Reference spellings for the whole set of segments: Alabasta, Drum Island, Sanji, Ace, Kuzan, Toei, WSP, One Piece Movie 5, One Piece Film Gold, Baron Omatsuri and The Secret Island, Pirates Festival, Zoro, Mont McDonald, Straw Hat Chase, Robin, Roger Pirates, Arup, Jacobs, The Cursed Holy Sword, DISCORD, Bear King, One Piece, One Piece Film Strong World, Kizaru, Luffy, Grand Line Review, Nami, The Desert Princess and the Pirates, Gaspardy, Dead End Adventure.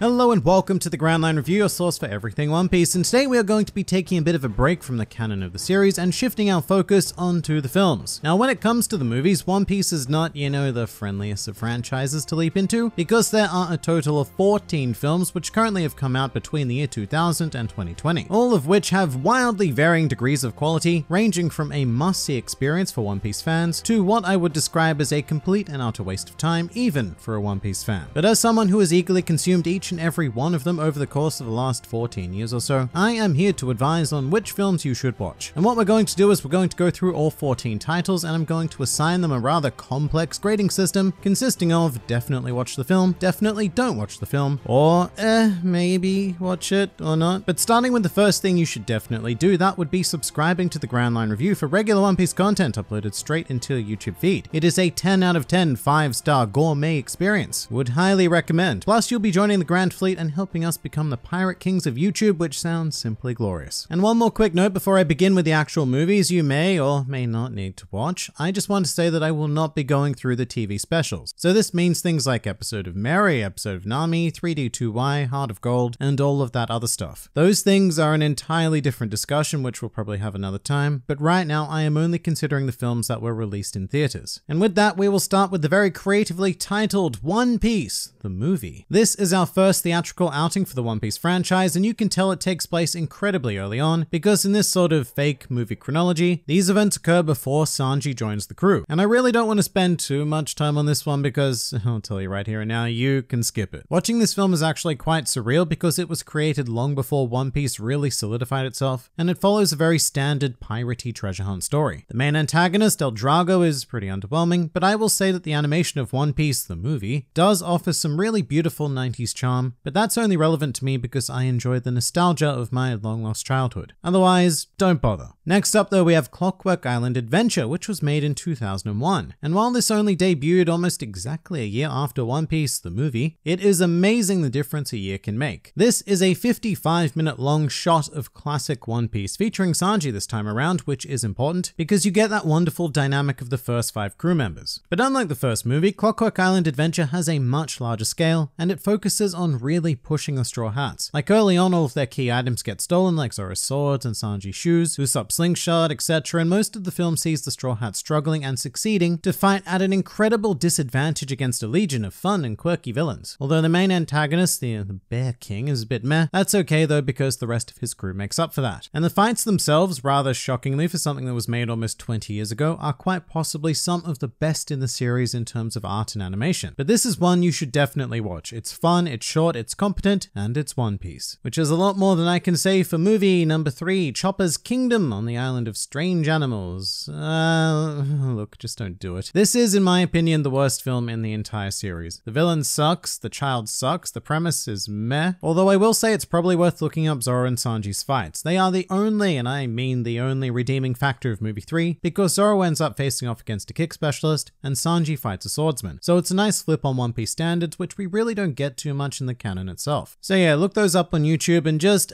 Hello and welcome to the Grand Line Review, your source for everything One Piece, and today we are going to be taking a bit of a break from the canon of the series and shifting our focus onto the films. Now when it comes to the movies, One Piece is not, you know, the friendliest of franchises to leap into, because there are a total of 14 films which currently have come out between the year 2000 and 2020, all of which have wildly varying degrees of quality, ranging from a must-see experience for One Piece fans to what I would describe as a complete and utter waste of time, even for a One Piece fan. But as someone who has eagerly consumed each and every one of them over the course of the last 14 years or so, I am here to advise on which films you should watch. And what we're going to do is we're going to go through all 14 titles and I'm going to assign them a rather complex grading system consisting of definitely watch the film, definitely don't watch the film, or maybe watch it or not. But starting with the first thing you should definitely do, that would be subscribing to the Grand Line Review for regular One Piece content uploaded straight into your YouTube feed. It is a 10 out of 10 5-star gourmet experience. Would highly recommend. Plus you'll be joining the Grand Fleet and helping us become the pirate kings of YouTube, which sounds simply glorious. And one more quick note before I begin with the actual movies you may or may not need to watch. I just want to say that I will not be going through the TV specials. So this means things like Episode of Mary, Episode of Nami, 3D2Y, Heart of Gold, and all of that other stuff. Those things are an entirely different discussion, which we'll probably have another time. But right now I am only considering the films that were released in theaters. And with that, we will start with the very creatively titled One Piece, the movie. This is our first theatrical outing for the One Piece franchise, and you can tell it takes place incredibly early on, because in this sort of fake movie chronology, these events occur before Sanji joins the crew. And I really don't want to spend too much time on this one because, I'll tell you right here and now, you can skip it. Watching this film is actually quite surreal because it was created long before One Piece really solidified itself, and it follows a very standard piratey treasure hunt story. The main antagonist, El Drago, is pretty underwhelming, but I will say that the animation of One Piece, the movie, does offer some really beautiful 90s charm. But that's only relevant to me because I enjoy the nostalgia of my long-lost childhood. Otherwise, don't bother. Next up though, we have Clockwork Island Adventure, which was made in 2001. And while this only debuted almost exactly a year after One Piece, the movie, it is amazing the difference a year can make. This is a 55-minute long shot of classic One Piece featuring Sanji this time around, which is important because you get that wonderful dynamic of the first 5 crew members. But unlike the first movie, Clockwork Island Adventure has a much larger scale and it focuses on really pushing the Straw Hats. Like early on, all of their key items get stolen, like Zoro's swords and Sanji's shoes, Usopp's slingshot, etc. And most of the film sees the Straw Hats struggling and succeeding to fight at an incredible disadvantage against a legion of fun and quirky villains. Although the main antagonist, the Bear King, is a bit meh. That's okay though, because the rest of his crew makes up for that. And the fights themselves, rather shockingly for something that was made almost 20 years ago, are quite possibly some of the best in the series in terms of art and animation. But this is one you should definitely watch. It's fun, it's short, it's competent, and it's One Piece. Which is a lot more than I can say for movie number 3, Chopper's Kingdom on the Island of Strange Animals. Look, just don't do it. This is, in my opinion, the worst film in the entire series. The villain sucks, the child sucks, the premise is meh. Although I will say it's probably worth looking up Zoro and Sanji's fights. They are the only, and I mean the only, redeeming factor of movie 3, because Zoro ends up facing off against a kick specialist, and Sanji fights a swordsman. So it's a nice flip on One Piece standards, which we really don't get too much in the canon itself. So yeah, look those up on YouTube and just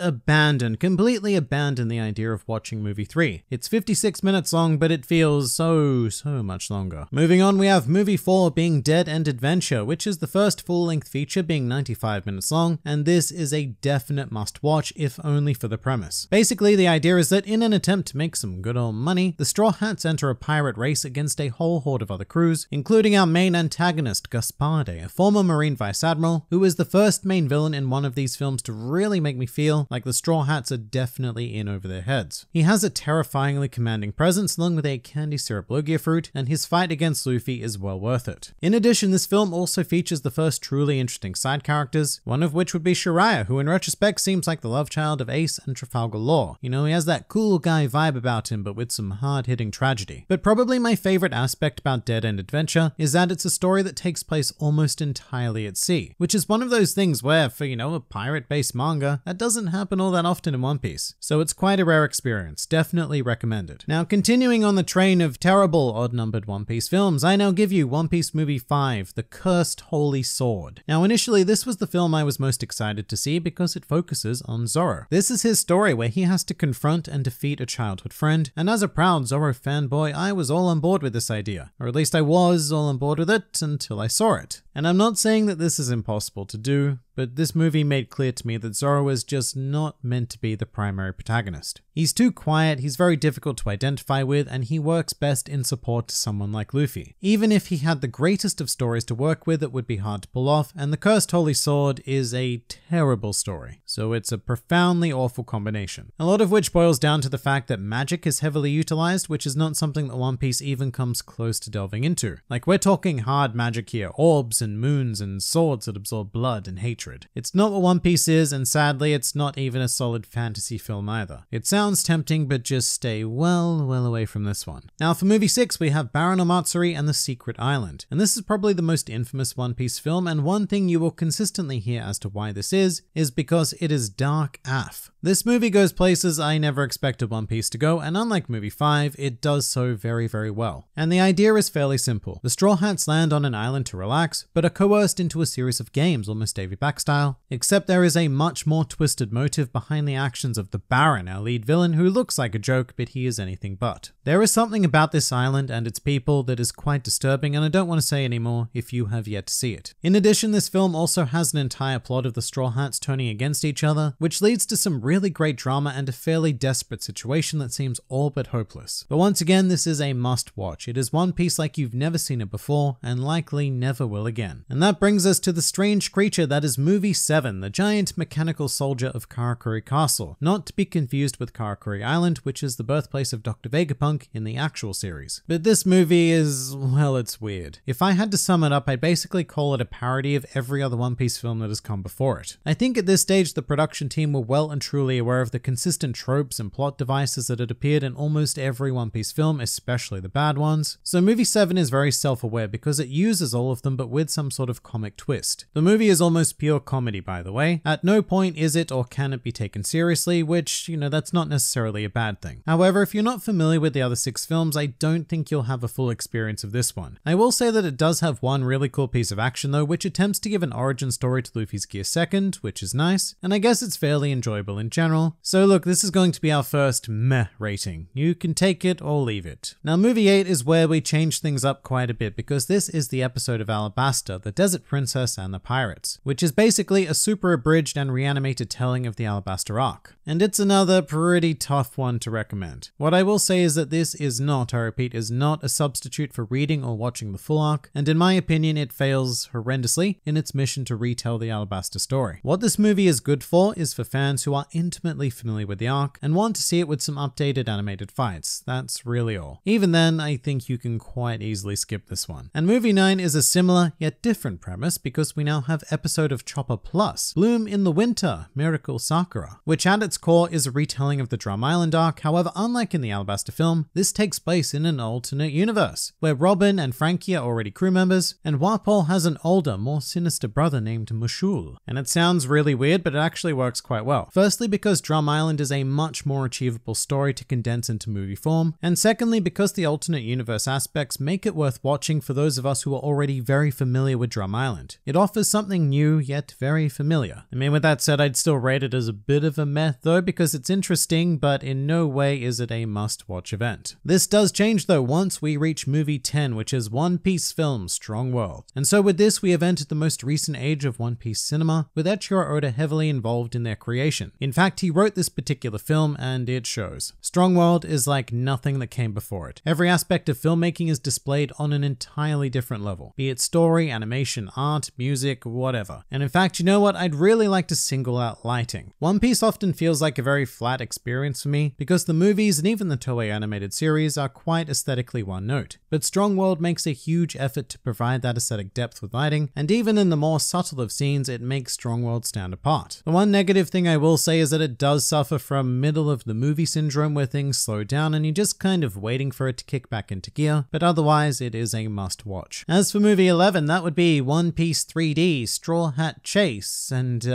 completely abandon the idea of watching movie 3. It's 56 minutes long, but it feels so much longer. Moving on, we have movie 4 being Dead End Adventure, which is the first full-length feature, being 95 minutes long, and this is a definite must-watch, if only for the premise. Basically, the idea is that in an attempt to make some good old money, the Straw Hats enter a pirate race against a whole horde of other crews, including our main antagonist, Gaspardy, a former Marine Vice Admiral, who is the first main villain in one of these films to really make me feel like the Straw Hats are definitely in over their heads. He has a terrifyingly commanding presence along with a candy syrup Logia fruit, and his fight against Luffy is well worth it. In addition, this film also features the first truly interesting side characters, one of which would be Sharia, who in retrospect seems like the love child of Ace and Trafalgar Law. You know, he has that cool guy vibe about him, but with some hard-hitting tragedy. But probably my favorite aspect about Dead End Adventure is that it's a story that takes place almost entirely at sea, which is one of those things where, for, you know, a pirate-based manga, that doesn't happen all that often in One Piece. So it's quite a rare experience, definitely recommended. Now, continuing on the train of terrible odd-numbered One Piece films, I now give you One Piece Movie 5, The Cursed Holy Sword. Now, initially, this was the film I was most excited to see because it focuses on Zoro. This is his story where he has to confront and defeat a childhood friend, and as a proud Zoro fanboy, I was all on board with this idea. Or at least I was all on board with it until I saw it. And I'm not saying that this is impossible to do, but this movie made clear to me that Zoro is just not meant to be the primary protagonist. He's too quiet, he's very difficult to identify with, and he works best in support to someone like Luffy. Even if he had the greatest of stories to work with, it would be hard to pull off, and The Cursed Holy Sword is a terrible story, so it's a profoundly awful combination. A lot of which boils down to the fact that magic is heavily utilized, which is not something that One Piece even comes close to delving into. Like, we're talking hard magic here, orbs and moons and swords that absorb blood and hatred. It's not what One Piece is, and sadly it's not even a solid fantasy film either. It sounds tempting, but just stay well away from this one. Now for movie 6 we have Baron Omatsuri and The Secret Island, and this is probably the most infamous One Piece film, and one thing you will consistently hear as to why this is because it is dark AF. This movie goes places I never expected One Piece to go, and unlike movie 5, it does so very well. And the idea is fairly simple. The Straw Hats land on an island to relax, but are coerced into a series of games, almost Davy Back style, except there is a much more twisted motive behind the actions of the Baron, our lead villain, who looks like a joke, but he is anything but. There is something about this island and its people that is quite disturbing, and I don't want to say any more if you have yet to see it. In addition, this film also has an entire plot of the Straw Hats turning against each other, which leads to some really great drama and a fairly desperate situation that seems all but hopeless. But once again, this is a must watch. It is One Piece like you've never seen it before, and likely never will again. And that brings us to the strange creature that is movie 7, the giant mechanical soldier of Karakuri Castle, not to be confused with Karakuri Island, which is the birthplace of Dr. Vegapunk in the actual series. But this movie is, well, it's weird. If I had to sum it up, I'd basically call it a parody of every other One Piece film that has come before it. I think at this stage the production team were well and truly aware of the consistent tropes and plot devices that had appeared in almost every One Piece film, especially the bad ones. So movie 7 is very self-aware because it uses all of them but with some sort of comic twist. The movie is almost pure comedy, by the way. At no point is it or can it be taken seriously, which, you know, that's not necessarily a bad thing. However, if you're not familiar with the other 6 films, I don't think you'll have a full experience of this one. I will say that it does have one really cool piece of action though, which attempts to give an origin story to Luffy's Gear Second, which is nice, and I guess it's fairly enjoyable in general. So look, this is going to be our first meh rating. You can take it or leave it. Now movie 8 is where we change things up quite a bit because this is the episode of Alabasta, The Desert Princess and the Pirates, which is basically a super abridged and reanimated telling of the Alabasta arc. And it's another pretty tough one to recommend. What I will say is that this is not, I repeat, is not a substitute for reading or watching the full arc, and in my opinion it fails horrendously in its mission to retell the Alabasta story. What this movie is good for is for fans who are intimately familiar with the arc and want to see it with some updated animated fights. That's really all. Even then, I think you can quite easily skip this one. And movie 9 is a similar yet different premise because we now have Episode of Chopper Plus, Bloom in the Winter, Miracle Sakura, which at its core is a retelling of the Drum Island arc. However, unlike in the Alabasta film, this takes place in an alternate universe where Robin and Franky are already crew members and Wapol has an older, more sinister brother named Mushul. And it sounds really weird, but it actually works quite well. Firstly, because Drum Island is a much more achievable story to condense into movie form, and secondly, because the alternate universe aspects make it worth watching for those of us who are already very familiar with Drum Island. It offers something new, yet very familiar. I mean, with that said, I'd still rate it as a bit of a meh though, because it's interesting, but in no way is it a must-watch event. This does change though once we reach movie 10, which is One Piece Film Strong World. And so with this, we have entered the most recent age of One Piece cinema, with Eiichiro Oda heavily involved in their creation. In fact, he wrote this particular film and it shows. Strong World is like nothing that came before it. Every aspect of filmmaking is displayed on an entirely different level, be it story, animation, art, music, whatever. And in fact, you know what? I'd really like to single out lighting. One Piece often feels like a very flat experience for me because the movies and even the Toei animated series are quite aesthetically one note. But Strong World makes a huge effort to provide that aesthetic depth with lighting, and even in the more subtle of scenes, it makes Strong World stand apart. The one negative thing I will say is that it does suffer from middle of the movie syndrome where things slow down and you're just kind of waiting for it to kick back into gear, but otherwise it is a must watch. As for movie 11, that would be One Piece 3D, Straw Hat Chase, and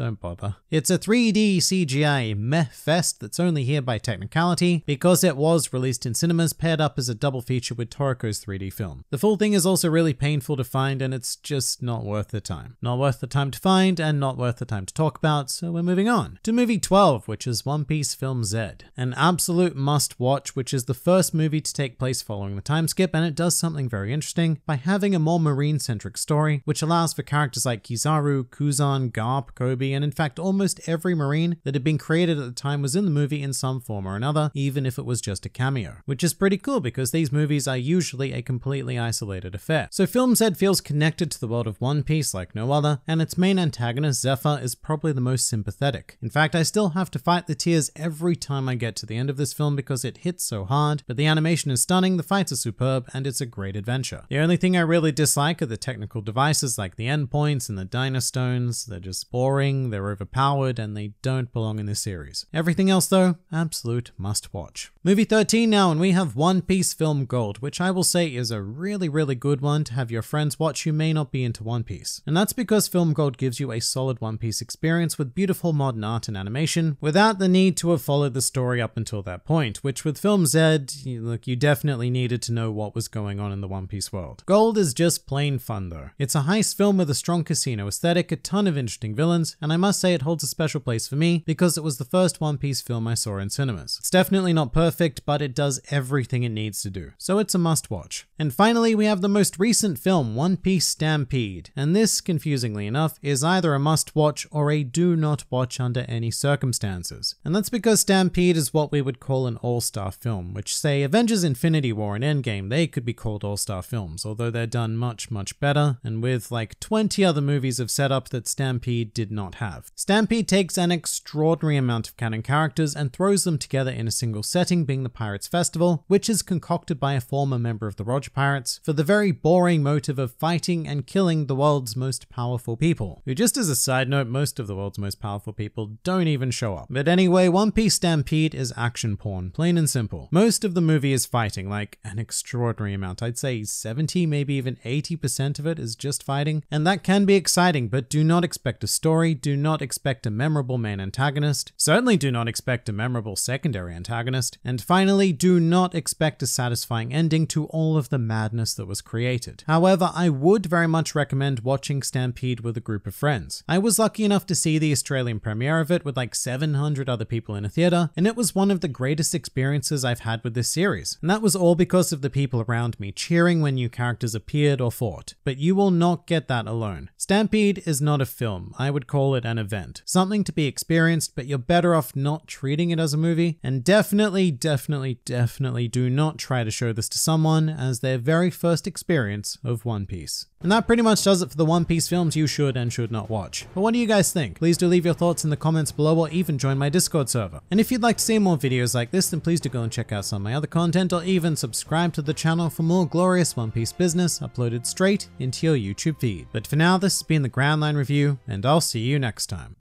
Don't bother. It's a 3D CGI meh fest that's only here by technicality because it was released in cinemas paired up as a double feature with Toriko's 3D film. The full thing is also really painful to find and it's just not worth the time. Not worth the time to find and not worth the time to talk about, so we're moving on to movie 12, which is One Piece Film Z. An absolute must watch, which is the first movie to take place following the time skip, and it does something very interesting by having a more marine-centric story, which allows for characters like Kizaru, Kuzan, Garp, Kobe, and in fact almost every marine that had been created at the time was in the movie in some form or another, even if it was just a cameo. Which is pretty cool because these movies are usually a completely isolated affair. So Film Z feels connected to the world of One Piece like no other, and its main antagonist, Zephyr, is probably the most sympathetic. In fact, I still have to fight the tears every time I get to the end of this film because it hits so hard, but the animation is stunning, the fights are superb, and it's a great adventure. The only thing I really dislike are the technical devices like the endpoints and the dino stones. They're just boring, they're overpowered, and they don't belong in this series. Everything else though, absolute must watch. Movie 13 now, and we have One Piece Film Gold, which I will say is a really good one to have your friends watch who may not be into One Piece. And that's because Film Gold gives you a solid One Piece experience with beautiful modern art and animation without the need to have followed the story up until that point, which with Film Z, look, you definitely needed to know what was going on in the One Piece world. Gold is just plain fun though. It's a heist film with a strong casino aesthetic, a ton of interesting villains, and I must say it holds a special place for me because it was the first One Piece film I saw in cinemas. It's definitely not perfect, but it does everything it needs to do, so it's a must watch. And finally, we have the most recent film, One Piece Stampede, and this, confusingly enough, is either a must watch or a do not watch under any circumstances. And that's because Stampede is what we would call an all-star film, which say Avengers Infinity War and Endgame, they could be called all-star films, although they're done much better and with like 20 other movies of setup that Stampede did not have. Stampede takes an extraordinary amount of canon characters and throws them together in a single setting, being the Pirates Festival, which is concocted by a former member of the Roger Pirates for the very boring motive of fighting and killing the world's most powerful people, who, just as a side note, most of the world's most powerful people don't even show up. But anyway, One Piece Stampede is action porn, plain and simple. Most of the movie is fighting, like an extraordinary amount. I'd say 70, maybe even 80% of it is just fighting, and that can be exciting, but do not expect a story, do not expect a memorable main antagonist, certainly do not expect a memorable secondary antagonist, and finally, do not expect a satisfying ending to all of the madness that was created. However, I would very much recommend watching Stampede with a group of friends. I was lucky enough to see the Australian premiere of it with like 700 other people in a theater, and it was one of the greatest experiences I've had with this series. And that was all because of the people around me cheering when new characters appeared or fought. But you will not get that alone. Stampede is not a film. I would call it an event. Something to be experienced, but you're better off not treating it as a movie. And definitely do not try to show this to someone as their very first experience of One Piece. And that pretty much does it for the One Piece films you should and should not watch. But what do you guys think? Please do leave your thoughts in the comments below or even join my Discord server. And if you'd like to see more videos like this, then please do go and check out some of my other content or even subscribe to the channel for more glorious One Piece business uploaded straight into your YouTube feed. But for now, this has been the Grand Line Review, and I'll see you next time.